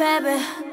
baby.